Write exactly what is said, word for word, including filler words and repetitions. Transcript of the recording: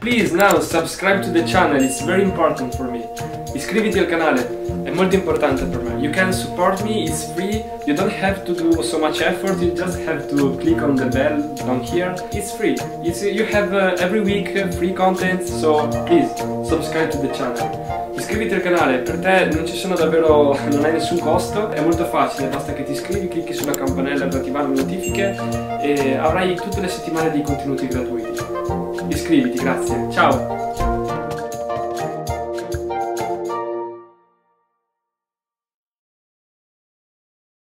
Please now subscribe to the channel, it's very important for me. Iscriviti al canale, è molto importante per me. You can support me, it's free, you don't have to do so much effort, you just have to click on the bell down here. It's free, it's, you have uh, every week uh, free content, so please subscribe to the channel. Iscriviti al canale, per te non ci sono davvero, non hai nessun costo, è molto facile, basta che ti iscrivi, clicchi sulla campanella per attivare le notifiche e avrai tutte le settimane dei contenuti gratuiti. Iscriviti, grazie, ciao!